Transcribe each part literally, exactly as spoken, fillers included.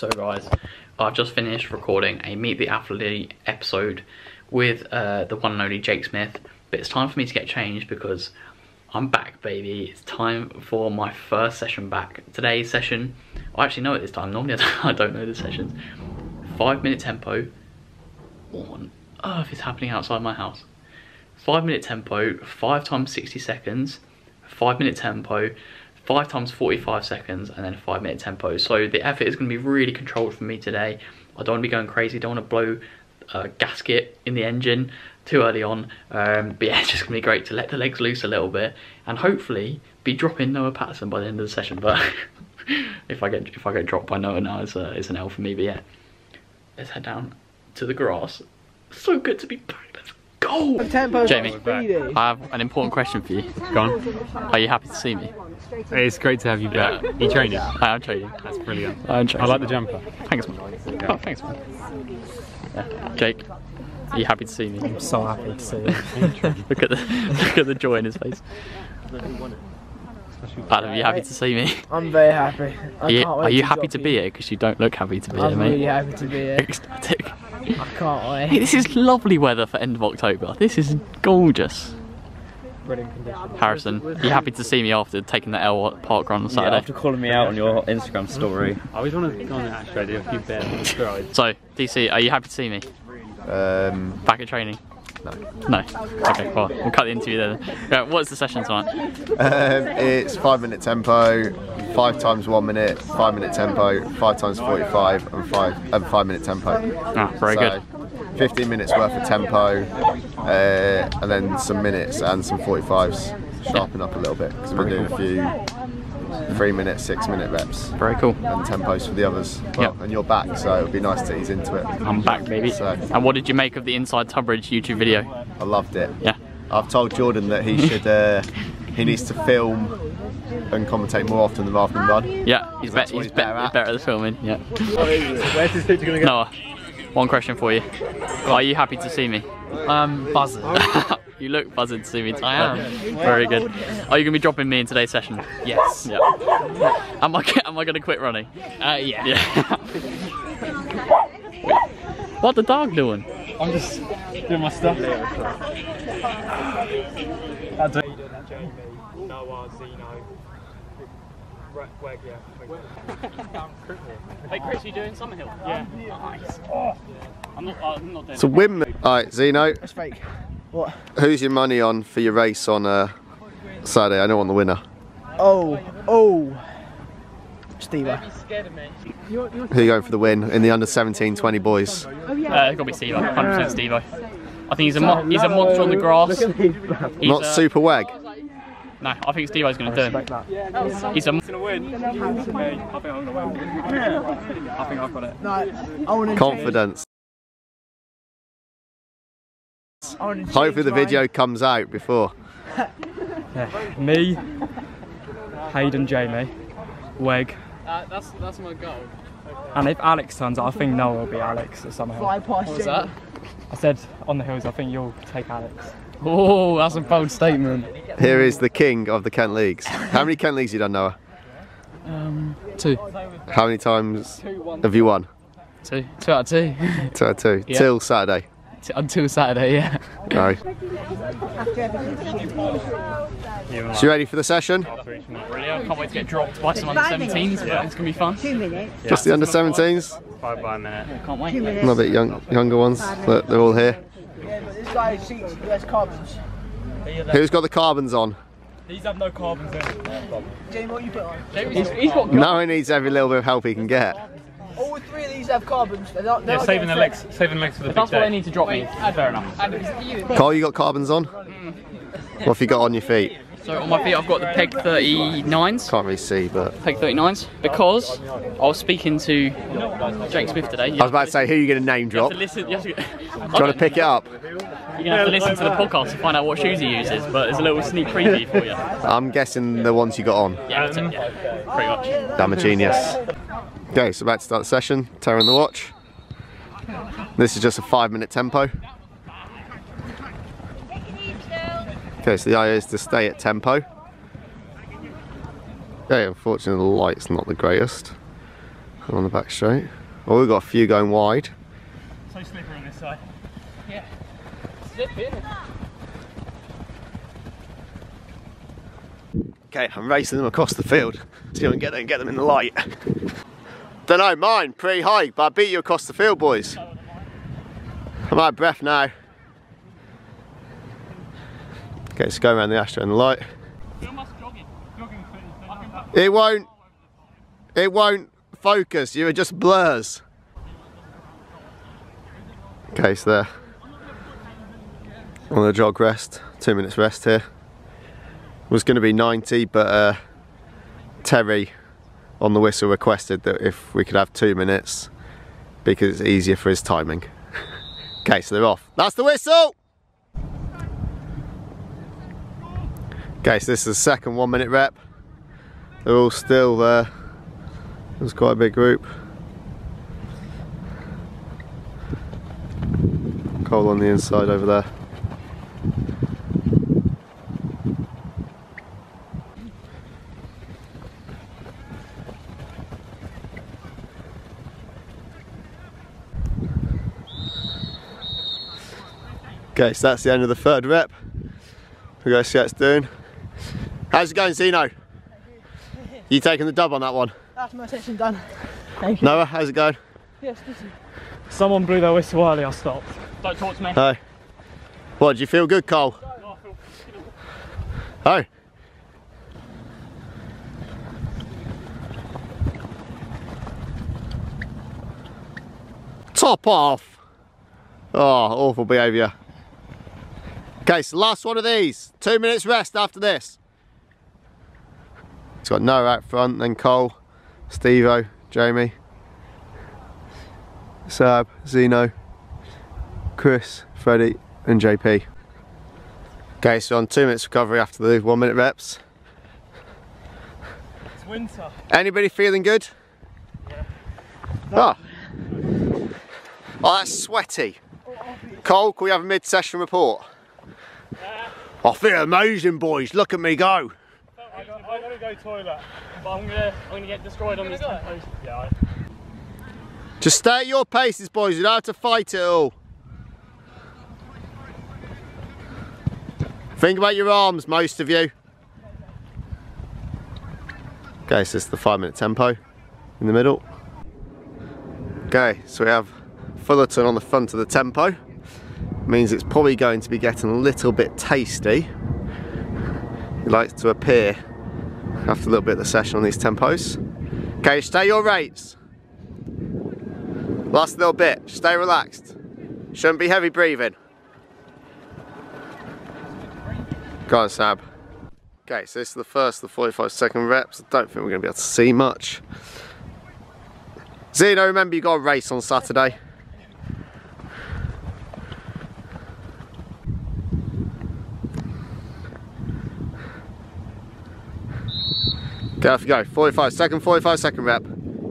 So guys, I've just finished recording a Meet the Athlete episode with uh, the one and only Jake Smith, but it's time for me to get changed because I'm back, baby. It's time for my first session back. Today's session, I actually know it this time, normally I don't know the sessions. Five minute tempo. What on earth is happening outside my house? Five minute tempo, five times sixty seconds, five minute tempo, five times forty-five seconds, and then five minute tempo. So the effort is going to be really controlled for me today. I don't want to be going crazy, don't want to blow a gasket in the engine too early on, um, but yeah, it's just going to be great to let the legs loose a little bit and hopefully be dropping Noah Patterson by the end of the session. But if I get if I get dropped by Noah now, it's, a, it's an L for me. But yeah, let's head down to the grass. So good to be back. Let's go! Jamie, I have an important question for you. Go on. Are you happy to see me? It's great to have you back. Yeah. You training? I am training. That's brilliant. I, am training. I like the jumper. Thanks, man. Yeah. Oh, thanks, man. Yeah. Jake, are you happy to see me? I'm so happy to see you. Look at the look at the joy in his face. Adam, are you happy to see me? I'm very happy. I are you, can't wait are you to happy to be you. here? Because you don't look happy to be I'm here, mate. I'm really happy to be here. Ecstatic. I can't wait. Hey, this is lovely weather for end of October. This is gorgeous. Harrison, you happy to see me after taking the Elwood park run on Saturday? Yeah, after calling me out on your Instagram story. I always want to go on actually, I do a few bears. So, D C, are you happy to see me? Um, Back at training? No. No? Okay, well, we'll cut the interview there. Right, what's the session tonight? Um, it's five minute tempo, five times one minute, five minute tempo, five times forty-five, and five, and five minute tempo. Ah, very so, good. fifteen minutes worth of tempo, uh, and then some minutes and some forty-fives, sharpen up a little bit because we're doing a few three minute, six minute reps. Very cool. And tempos for the others. Well, yep. And you're back, so it'll be nice to ease into it. I'm back, baby. So, and what did you make of the Inside Tubbridge YouTube video? I loved it. Yeah. I've told Jordan that he should, uh, he needs to film and commentate more often than rather than run. Yeah, he's, be he's, he's, be better he's better at the filming. Yeah. Where's this picture going to go? Noah. One question for you. Are you happy to see me? Um, buzzing. You look buzzing to see me today. I am. Very good. Are you going to be dropping me in today's session? Yes. Yep. Am I, am I going to quit running? Uh, yeah. yeah. What the dog doing? I'm just doing my stuff. Right, where, yeah. Hey Chris, you doing Summerhill? Yeah. Nice. Oh. I'm not, I'm not doing It's a win. Alright, Zeno. That's fake. What? Who's your money on for your race on uh, Saturday? I know on the winner. Oh, oh. Steve. Who are you going for the win in the under seventeen twenty boys? Oh, yeah. Uh, it's got to be Steve, one hundred percent Steve. I think he's a, mo he's a monster on the grass. He's not uh, super wag. No, I think Steve-O's going to do it. He's going to win. I think I'm going to win. I think I've got it. No, confidence. Hopefully the video comes out before. Yeah. Me, Hayden, Jamie, Weg. Uh, that's, that's my goal. Okay. And if Alex turns out, I think Noah will be Alex or somehow. What was that? I said on the hills, I think you'll take Alex. Oh, that's a bold statement. Here is the king of the Kent Leagues. How many Kent Leagues have you done, Noah? Um, two. How many times have you won? Two. Two out of two. Two out of two. Yeah. Till Saturday. T until Saturday, yeah. No. So you ready for the session? Really, I can't wait to get dropped by some under seventeens. Yeah. It's going to be fun. Two minutes. Just the under seventeens? Five by a minute. Yeah, can't wait. A little bit young, younger ones, but they're all here. Yeah, but this guy seats less carbons. Who's got the carbons on? These have no carbons in. Jamie, what you put on? He's, he's got no one needs every little bit of help he can get. All three of these have carbons. They're not, they're yeah, saving the legs, saving the legs for the big day. That's what they need to drop me. Fair enough. Cole, you got carbons on? Mm. What have you got on your feet? So on my feet I've got the Peg thirty-nines. Can't really see, but... Peg thirty-nines, because I was speaking to Jake Smith today. I was about to say, who are you going to name drop? You have to listen, you have to get... Trying to pick it up. You're going to have to listen to the podcast to find out what shoes he uses, but there's a little sneak preview for you. I'm guessing the ones you got on. Yeah, um, yeah pretty much. Damn a genius. Okay, so about to start the session, tearing the watch. This is just a five minute tempo. Okay, so the idea is to stay at tempo. Okay, unfortunately the light's not the greatest. Come on the back straight. Oh, we've got a few going wide. So slippery on this side. Yeah. Slip in. Okay, I'm racing them across the field. See if I can get them and get them in the light. Don't know, mine pretty high, but I beat you across the field, boys. I'm out of breath now. Okay, let's go around the Astra and the light. It won't. It won't focus. You are just blurs. Okay, so there. On the jog rest, two minutes rest here. It was going to be ninety, but uh, Terry on the whistle requested that if we could have two minutes because it's easier for his timing. Okay, so they're off. That's the whistle! Okay, so this is the second one minute rep. They're all still there. It was quite a big group. Cole on the inside over there. Okay, so that's the end of the third rep. We'll go see how it's doing. How's it going, Zeno? You taking the dub on that one? That's my section done. Thank you. Noah, how's it going? Yes, listen. Someone blew their whistle early, I stopped. Don't talk to me. Hey. What, do you feel good, Cole? No, I feel good. Oh. Top off. Oh, awful behaviour. Okay, so last one of these. Two minutes rest after this. It's got Noah out front, then Cole, Steve-O, Jamie, Sab, Zeno, Chris, Freddie and J P. Okay, so on two minutes recovery after the one minute reps. It's winter. Anybody feeling good? Yeah. No. Oh. Oh, that's sweaty. Cole, can we have a mid-session report? Yeah. I feel amazing, boys. Look at me go. I got, I'm going to go toilet, but I'm going to get destroyed on this post. Yeah, right. Just stay at your paces, boys, you don't have to fight it all. Think about your arms, most of you. Okay, so it's the five minute tempo in the middle. Okay, so we have Fullerton on the front of the tempo. It means it's probably going to be getting a little bit tasty. It likes to appear after a little bit of the session on these tempos. Okay, stay your rates. Last little bit, stay relaxed. Shouldn't be heavy breathing. Go on, Sab. Okay, so this is the first of the forty-five second reps. I don't think we're gonna be able to see much. Zeno, remember you got a race on Saturday. Okay, off you go. forty-five second, forty-five second rep.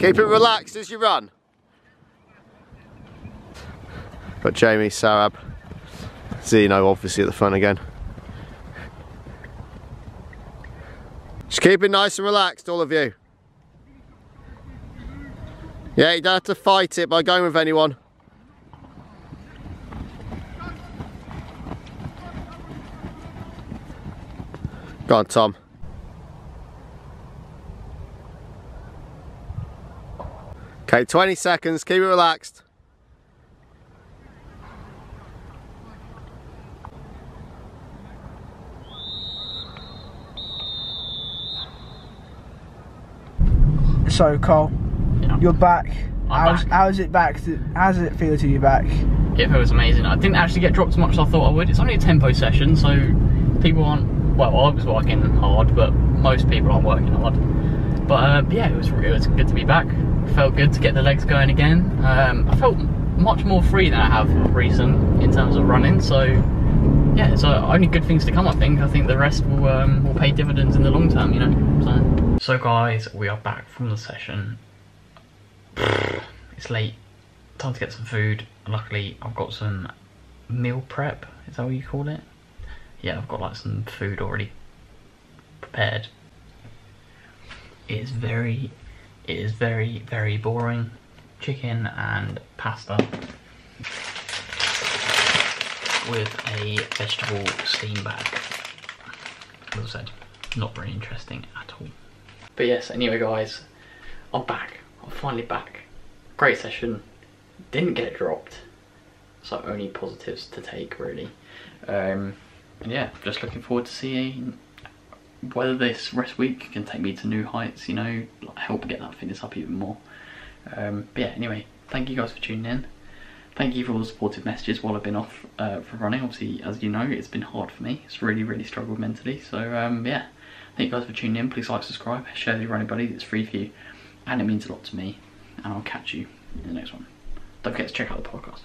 Keep it relaxed as you run. Got Jamie, Sarab, Zeno obviously at the front again. Just keep it nice and relaxed, all of you. Yeah, you don't have to fight it by going with anyone. Go on, Tom. Okay, twenty seconds, keep it relaxed. So Cole, yeah. You're back. How's, back. How's it back? To, how's it feel to you back? It feels amazing. I didn't actually get dropped as much as I thought I would. It's only a tempo session, so people aren't, well, I was working hard, but most people aren't working hard. But uh, yeah, it was, it was good to be back. Felt good to get the legs going again. Um, I felt much more free than I have of recent in terms of running. So yeah, so only good things to come. I think. I think the rest will um, will pay dividends in the long term. You know. So, so guys, we are back from the session. It's late. Time to get some food. Luckily, I've got some meal prep. Is that what you call it? Yeah, I've got like some food already prepared. It's very It is very, very boring. Chicken and pasta with a vegetable steam bag. As I said, not very interesting at all. But yes, anyway guys, I'm back. I'm finally back. Great session. Didn't get dropped. So only positives to take really. Um, and yeah, just looking forward to seeing whether this rest week can take me to new heights, you know, help get that fitness up even more. Um, but yeah, anyway, thank you guys for tuning in. Thank you for all the supportive messages while I've been off uh, for running. Obviously, as you know, it's been hard for me. It's really, really struggled mentally. So um, yeah, thank you guys for tuning in. Please like, subscribe, share with your running buddies. It's free for you and it means a lot to me. And I'll catch you in the next one. Don't forget to check out the podcast.